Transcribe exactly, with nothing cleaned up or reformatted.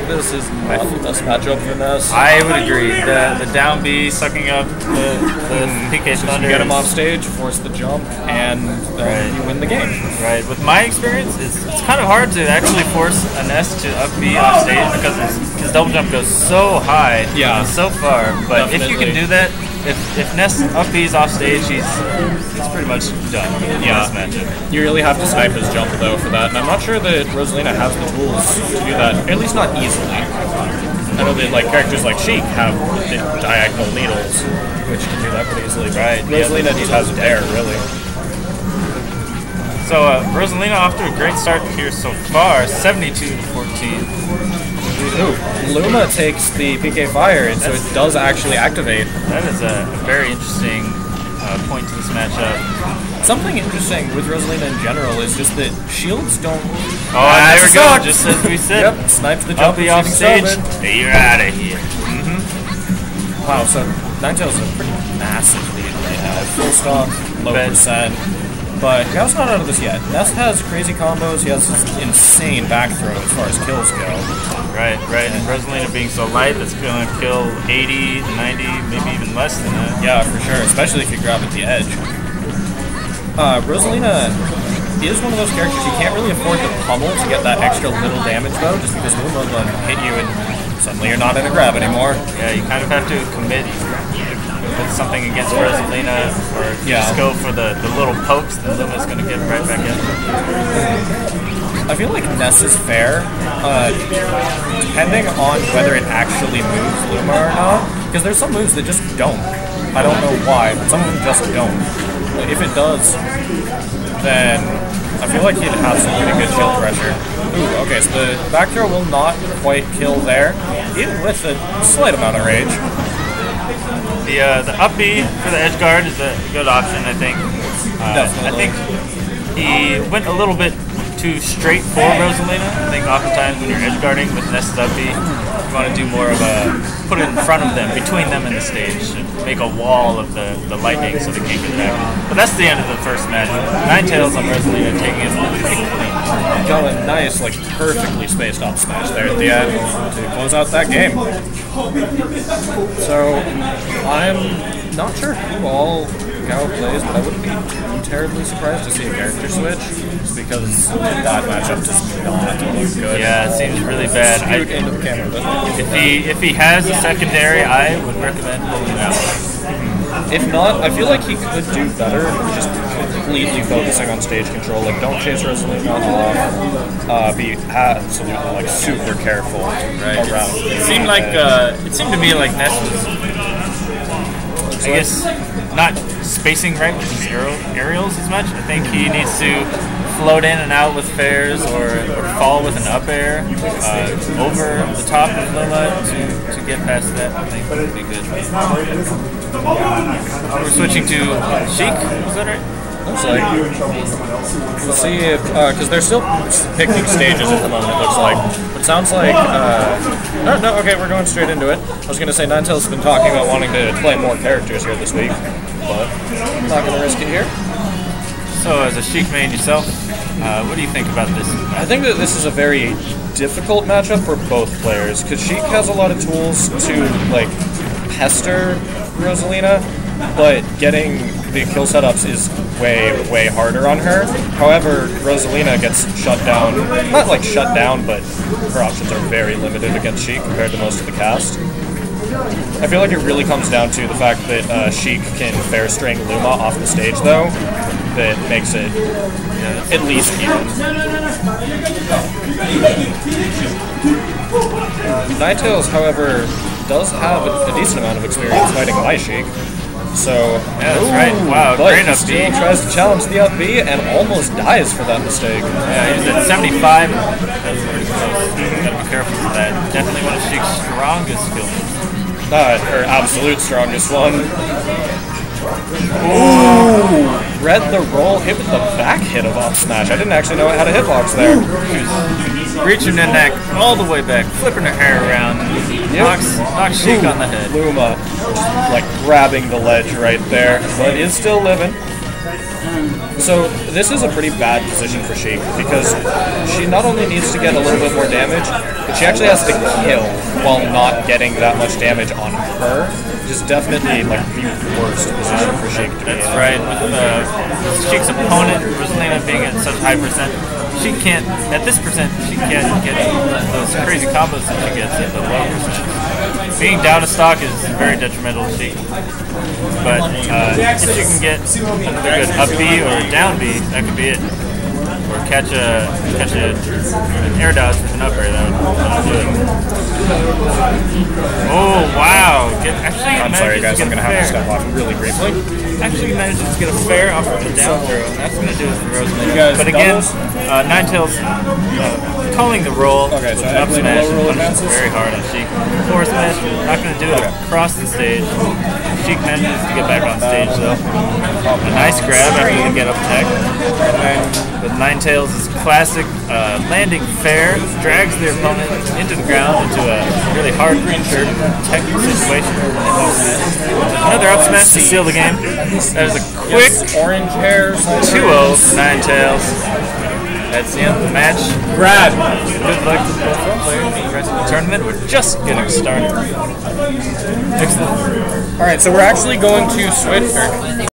like this is not the best matchup for Ness. I would agree. The, the down B sucking up the, the P K Thunder. Get him off stage, force the jump, and then right. you win the game. Right. With my experience, it's, it's kind of hard to actually force a Ness to up B off stage because his double jump goes so high, yeah, and so far. But Definitely. if you can do that, if if Ness up B's off stage, he's it's pretty much done. Yeah. This matchup. You really have to snipe his jump though for that, and I'm not sure that Rosalina has the tools to do that. At least not easily. I know that like characters like Sheik have the diagonal needles, which can do that pretty easily. Right. Rosalina yeah, just has it there, really. So uh, Rosalina off to a great start here so far, seventy-two to fourteen. Ooh, Luma takes the P K Fire, and so it does actually activate. That is a very interesting uh, point to this matchup. Something interesting with Rosalina in general is just that shields don't... Oh, uh, there we go, suck. just as we said. Yep, snipes the jump. I'll be off stage. You're out of here. Mm-hmm. Wow, so nine tails is a pretty massive lead right now. Full stock, low Bet. percent. But Gao's not out of this yet. Ness has crazy combos. He has this insane back throw as far as kills go. Right, right. And Rosalina being so light, that's going to kill eighty, ninety, maybe even less than that. Yeah, for sure. Especially if you grab at the edge. Uh, Rosalina is one of those characters you can't really afford to pummel to get that extra little damage, though, just because Luma will hit you and suddenly you're not in a grab anymore. Yeah, you kind of have to commit. Put something against Rosalina, or yeah. just go for the, the little pokes, then Luma's going to get right back in. I feel like Ness is fair, uh, depending on whether it actually moves Luma or not, because there's some moves that just don't. I don't know why, but some of them just don't. But if it does, then I feel like he'd have some pretty good shield pressure. Ooh, okay, so the back throw will not quite kill there, even with a slight amount of rage. The, uh, the up B for the edge guard is a good option, I think. Uh, I think he went a little bit too straight for Rosalina. I think oftentimes when you're edge guarding with Ness's up B, you want to do more of a put it in front of them, between them and the stage, and make a wall of the, the lightning so they can't get back. But that's the end of the first match. nine tails on Rosalina taking his lead pretty clean. Got a nice, like, perfectly spaced up smash there at the end to close out that game. So, I'm not sure who all Gao plays, but I wouldn't be terribly surprised to see a character switch, just because that matchup does not look good. Yeah, it seems really bad. I, into the camera, but if he if he has a secondary, I would recommend pulling out. If not, I feel like he could do better, just completely focusing on stage control. Like, don't chase Rosalina off. Uh, be absolutely like super careful right. around. It, it seemed like uh, it seemed to me like Ness was, I guess, not spacing right with his aerials as much. I think he needs to float in and out with fairs or, or fall with an up air uh, over the top of Luma to, to get past that. I think would be good. We're switching to Sheik, is that right? Looks like. We'll see if, because uh, they're still picking stages at the moment, it looks like. But it sounds like, uh, no, no, okay, we're going straight into it. I was going to say, nine tails has been talking about wanting to play more characters here this week, but I'm not going to risk it here. So, as a Sheik main yourself, uh, what do you think about this? I think that this is a very difficult matchup for both players, because Sheik has a lot of tools to, like, pester Rosalina, but getting the kill setups is way, way harder on her. However, Rosalina gets shut down, not like shut down, but her options are very limited against Sheik compared to most of the cast. I feel like it really comes down to the fact that uh, Sheik can fair string Luma off the stage, though, that makes it uh, at least even. nine tails, however, does have a, a decent amount of experience fighting by Sheik. So, yeah, that's ooh, right. Wow, great up B. Tries to challenge the up B and almost dies for that mistake. Yeah, he's at seventy-five. That's pretty close. You gotta be careful with that. Definitely one of Sheik's strongest skills. Not her absolute strongest one. Ooh! Read the roll, hit with the back hit of off smash. I didn't actually know it had a hitbox there. Reaching her neck all the way back, flipping her hair around. Yep. Knocks, knocks Sheik on the head. Luma, like grabbing the ledge right there, but is still living. So this is a pretty bad position for Sheik, because she not only needs to get a little bit more damage, but she actually has to kill while not getting that much damage on her, which is definitely like the worst position for Sheik to be in. That's right, with uh, Sheik's opponent, Rosalina, being at such high percent, she can't, at this percent, she can't get those crazy combos that she gets at the low percent. Being down a stock is very detrimental to Sheik. But uh, if she can get another good up B or down B, that could be it. Or catch a catch a, an air dodge with an up air, that would do it. Oh, wow! Get, actually, I'm sorry, guys, I'm going to have to step off really briefly. Actually manages to get a fair off of the down throw, and that's going to do it for Rosalina. But again, uh, nine tails uh, calling the roll okay, with so an up smash is very hard on Sheik. Forward smash, not going to do it okay. across the stage. Sheik manages to get back on stage, though. A nice grab after you get up tech. But nine tails is classic, uh, landing fair, drags their opponent into the ground, into a really hard green shirt tech situation. Another up smash to seal the game. That is a quick orange hair two oh for nine tails. That's the end of the match. Grab! Good luck to both players in the rest of the tournament. We're just getting started. Excellent. Alright, so we're actually going to switch.